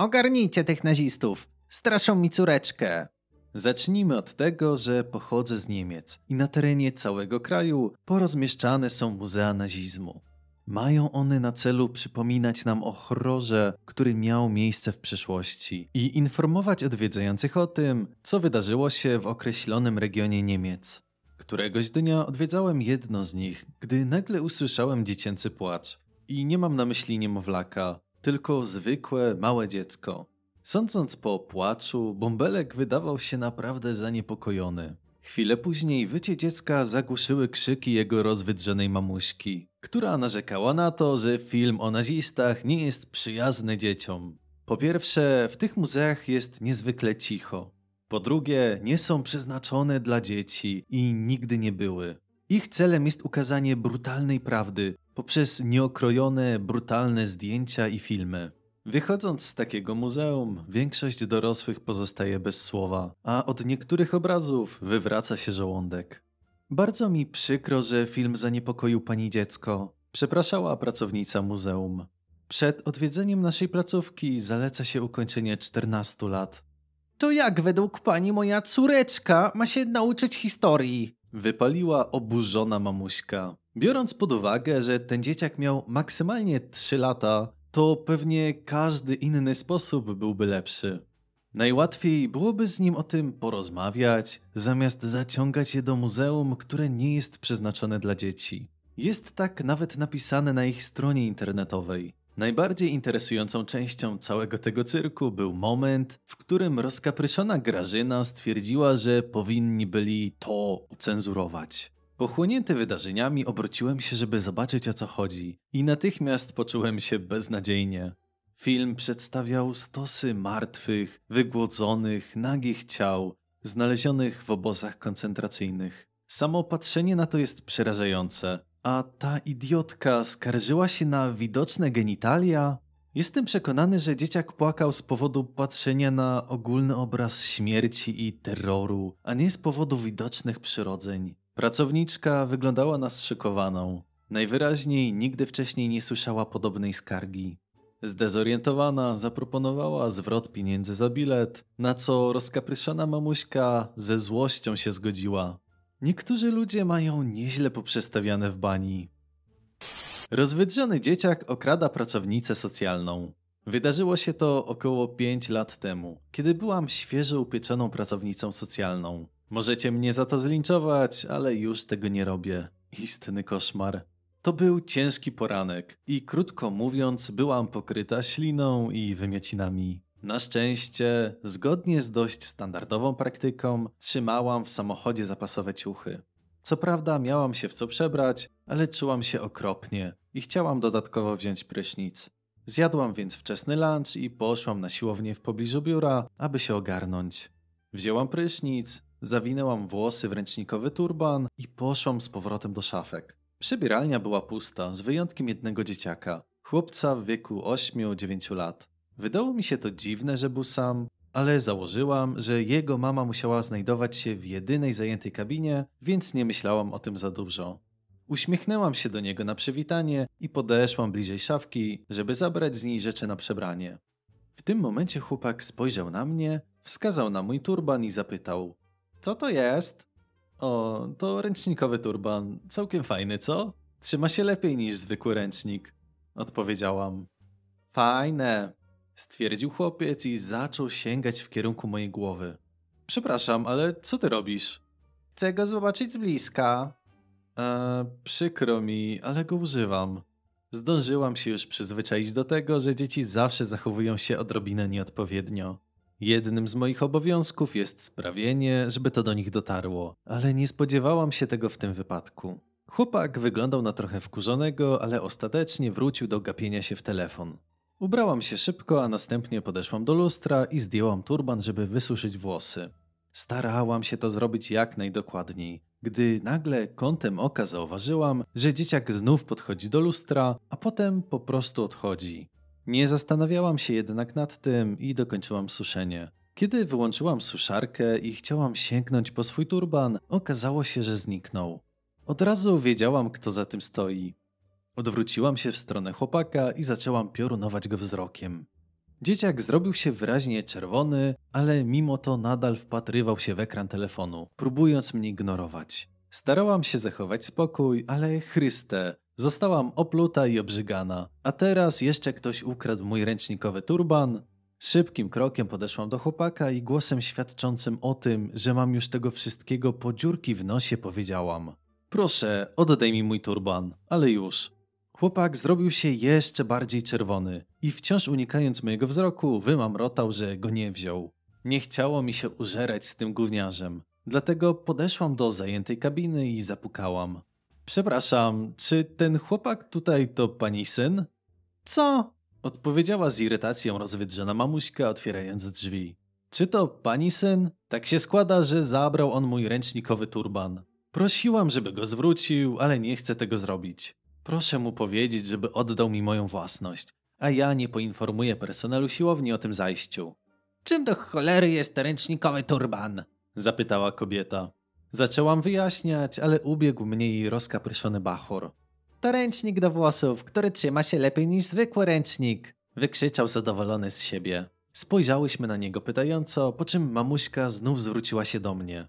Ogarnijcie tych nazistów! Straszą mi córeczkę! Zacznijmy od tego, że pochodzę z Niemiec i na terenie całego kraju porozmieszczane są muzea nazizmu. Mają one na celu przypominać nam o horrorze, który miał miejsce w przeszłości i informować odwiedzających o tym, co wydarzyło się w określonym regionie Niemiec. Któregoś dnia odwiedzałem jedno z nich, gdy nagle usłyszałem dziecięcy płacz. I nie mam na myśli niemowlaka, tylko zwykłe, małe dziecko. Sądząc po płaczu, bąbelek wydawał się naprawdę zaniepokojony. Chwilę później wycie dziecka zagłuszyły krzyki jego rozwydrzenej mamuśki, która narzekała na to, że film o nazistach nie jest przyjazny dzieciom. Po pierwsze, w tych muzeach jest niezwykle cicho. Po drugie, nie są przeznaczone dla dzieci i nigdy nie były. Ich celem jest ukazanie brutalnej prawdy poprzez nieokrojone, brutalne zdjęcia i filmy. Wychodząc z takiego muzeum, większość dorosłych pozostaje bez słowa, a od niektórych obrazów wywraca się żołądek. Bardzo mi przykro, że film zaniepokoił pani dziecko, przepraszała pracownica muzeum. Przed odwiedzeniem naszej placówki zaleca się ukończenie 14 lat. To jak według pani moja córeczka ma się nauczyć historii? Wypaliła oburzona mamuśka. Biorąc pod uwagę, że ten dzieciak miał maksymalnie 3 lata, to pewnie każdy inny sposób byłby lepszy. Najłatwiej byłoby z nim o tym porozmawiać, zamiast zaciągać je do muzeum, które nie jest przeznaczone dla dzieci. Jest tak nawet napisane na ich stronie internetowej. Najbardziej interesującą częścią całego tego cyrku był moment, w którym rozkapryszona Grażyna stwierdziła, że powinni byli to ucenzurować. Pochłonięty wydarzeniami obróciłem się, żeby zobaczyć, o co chodzi, i natychmiast poczułem się beznadziejnie. Film przedstawiał stosy martwych, wygłodzonych, nagich ciał, znalezionych w obozach koncentracyjnych. Samo patrzenie na to jest przerażające, a ta idiotka skarżyła się na widoczne genitalia. Jestem przekonany, że dzieciak płakał z powodu patrzenia na ogólny obraz śmierci i terroru, a nie z powodu widocznych przyrodzeń. Pracowniczka wyglądała na zszokowaną. Najwyraźniej nigdy wcześniej nie słyszała podobnej skargi. Zdezorientowana zaproponowała zwrot pieniędzy za bilet, na co rozkapryszona mamuśka ze złością się zgodziła. Niektórzy ludzie mają nieźle poprzestawiane w bani. Rozwydrzony dzieciak okrada pracownicę socjalną. Wydarzyło się to około 5 lat temu, kiedy byłam świeżo upieczoną pracownicą socjalną. Możecie mnie za to zlinczować, ale już tego nie robię. Istny koszmar. To był ciężki poranek i krótko mówiąc byłam pokryta śliną i wymiocinami. Na szczęście, zgodnie z dość standardową praktyką, trzymałam w samochodzie zapasowe ciuchy. Co prawda miałam się w co przebrać, ale czułam się okropnie i chciałam dodatkowo wziąć prysznic. Zjadłam więc wczesny lunch i poszłam na siłownię w pobliżu biura, aby się ogarnąć. Wzięłam prysznic, zawinęłam włosy w ręcznikowy turban i poszłam z powrotem do szafek. Przebieralnia była pusta, z wyjątkiem jednego dzieciaka, chłopca w wieku 8-9 lat. Wydało mi się to dziwne, że był sam, ale założyłam, że jego mama musiała znajdować się w jedynej zajętej kabinie, więc nie myślałam o tym za dużo. Uśmiechnęłam się do niego na przywitanie i podeszłam bliżej szafki, żeby zabrać z niej rzeczy na przebranie. W tym momencie chłopak spojrzał na mnie, wskazał na mój turban i zapytał: co to jest? O, to ręcznikowy turban. Całkiem fajny, co? Trzyma się lepiej niż zwykły ręcznik. Odpowiedziałam. Fajne, stwierdził chłopiec i zaczął sięgać w kierunku mojej głowy. Przepraszam, ale co ty robisz? Chcę go zobaczyć z bliska. Przykro mi, ale go używam. Zdążyłam się już przyzwyczaić do tego, że dzieci zawsze zachowują się odrobinę nieodpowiednio. Jednym z moich obowiązków jest sprawienie, żeby to do nich dotarło, ale nie spodziewałam się tego w tym wypadku. Chłopak wyglądał na trochę wkurzonego, ale ostatecznie wrócił do gapienia się w telefon. Ubrałam się szybko, a następnie podeszłam do lustra i zdjęłam turban, żeby wysuszyć włosy. Starałam się to zrobić jak najdokładniej, gdy nagle kątem oka zauważyłam, że dzieciak znów podchodzi do lustra, a potem po prostu odchodzi. Nie zastanawiałam się jednak nad tym i dokończyłam suszenie. Kiedy wyłączyłam suszarkę i chciałam sięgnąć po swój turban, okazało się, że zniknął. Od razu wiedziałam, kto za tym stoi. Odwróciłam się w stronę chłopaka i zaczęłam piorunować go wzrokiem. Dzieciak zrobił się wyraźnie czerwony, ale mimo to nadal wpatrywał się w ekran telefonu, próbując mnie ignorować. Starałam się zachować spokój, ale Chryste, zostałam opluta i obrzygana. A teraz jeszcze ktoś ukradł mój ręcznikowy turban. Szybkim krokiem podeszłam do chłopaka i głosem świadczącym o tym, że mam już tego wszystkiego po dziurki w nosie, powiedziałam: proszę, oddaj mi mój turban, ale już. Chłopak zrobił się jeszcze bardziej czerwony i wciąż unikając mojego wzroku wymamrotał, że go nie wziął. Nie chciało mi się użerać z tym gówniarzem, dlatego podeszłam do zajętej kabiny i zapukałam. Przepraszam, czy ten chłopak tutaj to pani syn? Co? Odpowiedziała z irytacją rozwydrzona mamuśka, otwierając drzwi. Czy to pani syn? Tak się składa, że zabrał on mój ręcznikowy turban. Prosiłam, żeby go zwrócił, ale nie chce tego zrobić. Proszę mu powiedzieć, żeby oddał mi moją własność, a ja nie poinformuję personelu siłowni o tym zajściu. Czym do cholery jest ręcznikowy turban? Zapytała kobieta. Zaczęłam wyjaśniać, ale ubiegł mnie jej rozkapryszony bachor. To ręcznik do włosów, który trzyma się lepiej niż zwykły ręcznik, wykrzyczał zadowolony z siebie. Spojrzałyśmy na niego pytająco, po czym mamuśka znów zwróciła się do mnie.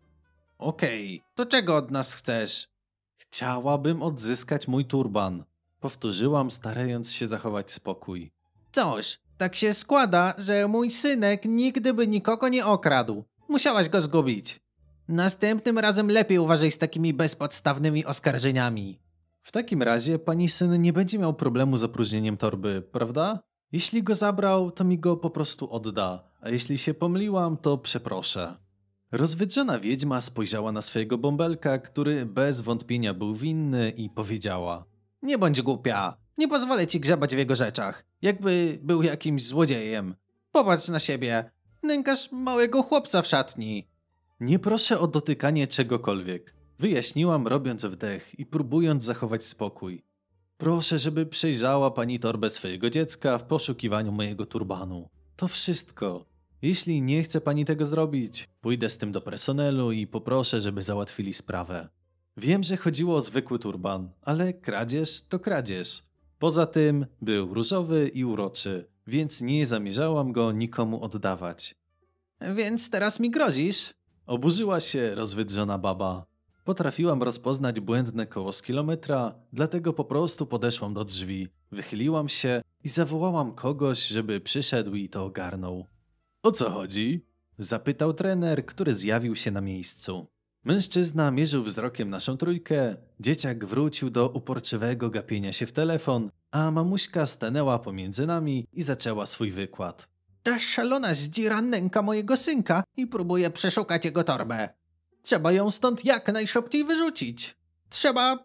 Okej, to czego od nas chcesz? Chciałabym odzyskać mój turban, powtórzyłam, starając się zachować spokój. Cóż, tak się składa, że mój synek nigdy by nikogo nie okradł. Musiałaś go zgubić. Następnym razem lepiej uważaj z takimi bezpodstawnymi oskarżeniami. W takim razie pani syn nie będzie miał problemu z opróżnieniem torby, prawda? Jeśli go zabrał, to mi go po prostu odda, a jeśli się pomyliłam, to przeproszę. Rozwydrzona wiedźma spojrzała na swojego bąbelka, który bez wątpienia był winny, i powiedziała: nie bądź głupia, nie pozwolę ci grzebać w jego rzeczach, jakby był jakimś złodziejem. Popatrz na siebie, nękasz małego chłopca w szatni. Nie proszę o dotykanie czegokolwiek, wyjaśniłam, robiąc wdech i próbując zachować spokój. Proszę, żeby przejrzała pani torbę swojego dziecka w poszukiwaniu mojego turbanu. To wszystko. Jeśli nie chce pani tego zrobić, pójdę z tym do personelu i poproszę, żeby załatwili sprawę. Wiem, że chodziło o zwykły turban, ale kradzież to kradzież. Poza tym był różowy i uroczy, więc nie zamierzałam go nikomu oddawać. Więc teraz mi grozisz? Oburzyła się rozwydrzona baba. Potrafiłam rozpoznać błędne koło z kilometra, dlatego po prostu podeszłam do drzwi, wychyliłam się i zawołałam kogoś, żeby przyszedł i to ogarnął. O co chodzi? Zapytał trener, który zjawił się na miejscu. Mężczyzna mierzył wzrokiem naszą trójkę, dzieciak wrócił do uporczywego gapienia się w telefon, a mamuśka stanęła pomiędzy nami i zaczęła swój wykład. Ta szalona zdzira nęka mojego synka i próbuje przeszukać jego torbę. Trzeba ją stąd jak najszybciej wyrzucić. Trzeba...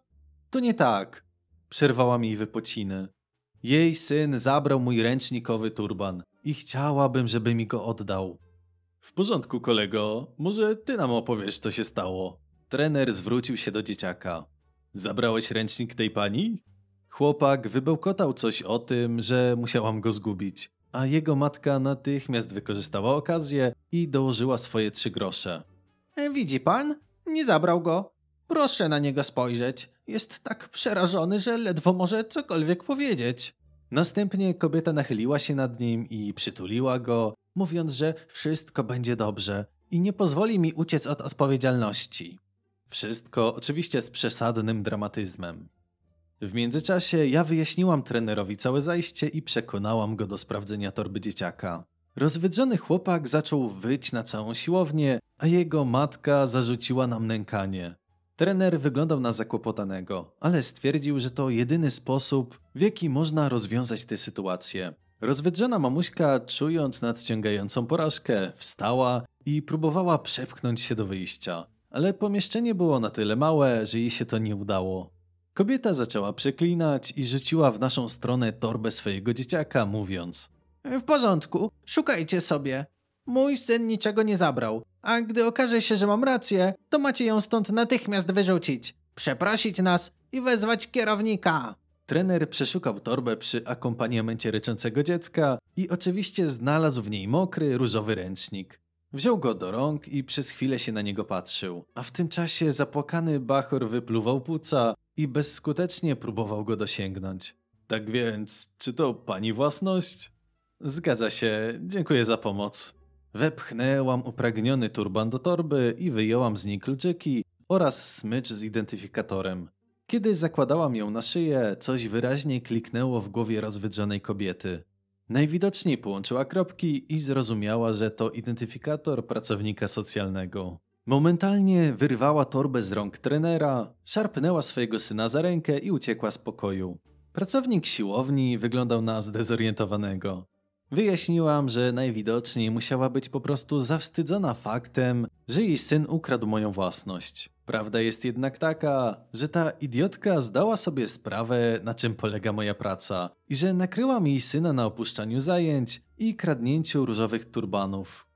To nie tak, przerwała mi wypociny. Jej syn zabrał mój ręcznikowy turban i chciałabym, żeby mi go oddał. W porządku, kolego, może ty nam opowiesz, co się stało. Trener zwrócił się do dzieciaka. Zabrałeś ręcznik tej pani? Chłopak wybełkotał coś o tym, że musiałam go zgubić, a jego matka natychmiast wykorzystała okazję i dołożyła swoje 3 grosze. Widzi pan? Nie zabrał go. Proszę na niego spojrzeć. Jest tak przerażony, że ledwo może cokolwiek powiedzieć. Następnie kobieta nachyliła się nad nim i przytuliła go, mówiąc, że wszystko będzie dobrze i nie pozwoli mi uciec od odpowiedzialności. Wszystko oczywiście z przesadnym dramatyzmem. W międzyczasie ja wyjaśniłam trenerowi całe zajście i przekonałam go do sprawdzenia torby dzieciaka. Rozwydrzony chłopak zaczął wyć na całą siłownię, a jego matka zarzuciła nam nękanie. Trener wyglądał na zakłopotanego, ale stwierdził, że to jedyny sposób, w jaki można rozwiązać tę sytuację. Rozwydrzona mamuśka, czując nadciągającą porażkę, wstała i próbowała przepchnąć się do wyjścia, ale pomieszczenie było na tyle małe, że jej się to nie udało. Kobieta zaczęła przeklinać i rzuciła w naszą stronę torbę swojego dzieciaka, mówiąc: w porządku, szukajcie sobie. Mój syn niczego nie zabrał, a gdy okaże się, że mam rację, to macie ją stąd natychmiast wyrzucić, przeprosić nas i wezwać kierownika. Trener przeszukał torbę przy akompaniamencie ryczącego dziecka i oczywiście znalazł w niej mokry, różowy ręcznik. Wziął go do rąk i przez chwilę się na niego patrzył, a w tym czasie zapłakany bachor wypluwał płuca i bezskutecznie próbował go dosięgnąć. Tak więc, czy to pani własność? Zgadza się, dziękuję za pomoc. Wepchnęłam upragniony turban do torby i wyjęłam z niej kluczyki oraz smycz z identyfikatorem. Kiedy zakładałam ją na szyję, coś wyraźnie kliknęło w głowie rozwydrzanej kobiety. Najwidoczniej połączyła kropki i zrozumiała, że to identyfikator pracownika socjalnego. Momentalnie wyrwała torbę z rąk trenera, szarpnęła swojego syna za rękę i uciekła z pokoju. Pracownik siłowni wyglądał na zdezorientowanego. Wyjaśniłam, że najwidoczniej musiała być po prostu zawstydzona faktem, że jej syn ukradł moją własność. Prawda jest jednak taka, że ta idiotka zdała sobie sprawę, na czym polega moja praca i że nakryłam jej syna na opuszczaniu zajęć i kradnięciu różowych turbanów.